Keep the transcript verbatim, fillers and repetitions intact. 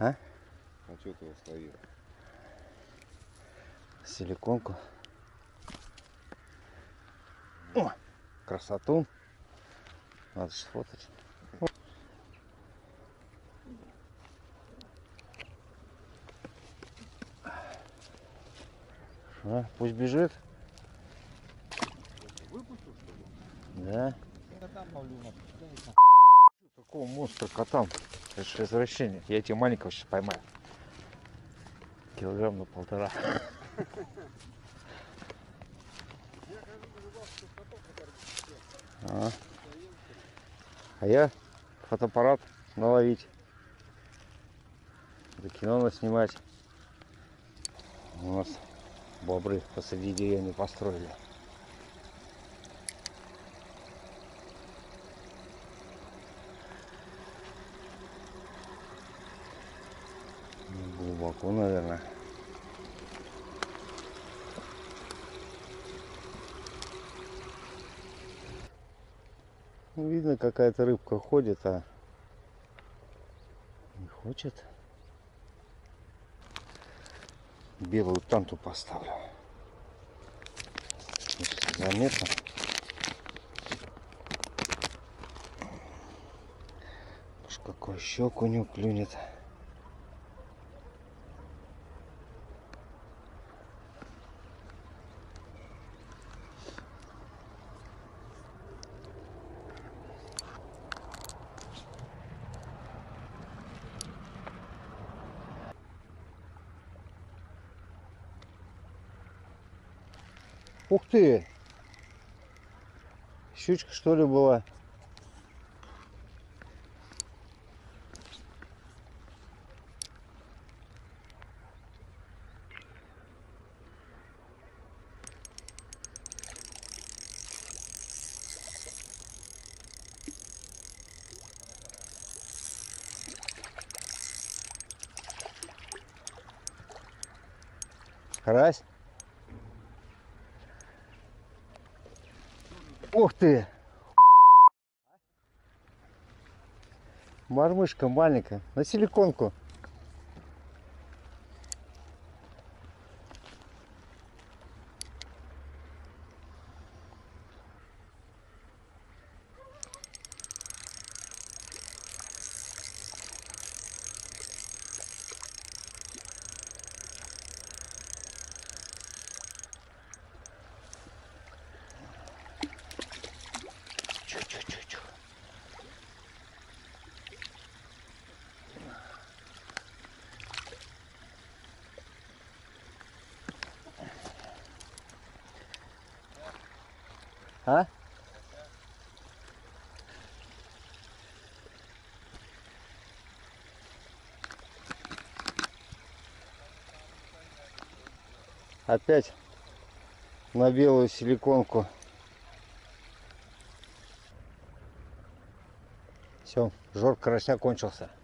А? А что ты его словил? Силиконку. О, красоту. Надо сфотать. А, пусть бежит. Да. Какого монстра котам? Это же извращение. Я тебя маленького сейчас поймаю. Килограмм на полтора. А, а я фотоаппарат наловить. За кино наснимать. У нас бобры посреди деревни построили. Глубоко, наверное. Видно, какая-то рыбка ходит, а не хочет. Белую танту поставлю. Заметно. Уж какой еще окунь клюнет. Ух ты! Щучка, что ли, была? Карась? Ух ты! Мормышка маленькая, на силиконку. А? Опять на белую силиконку. Все, жор карася кончился.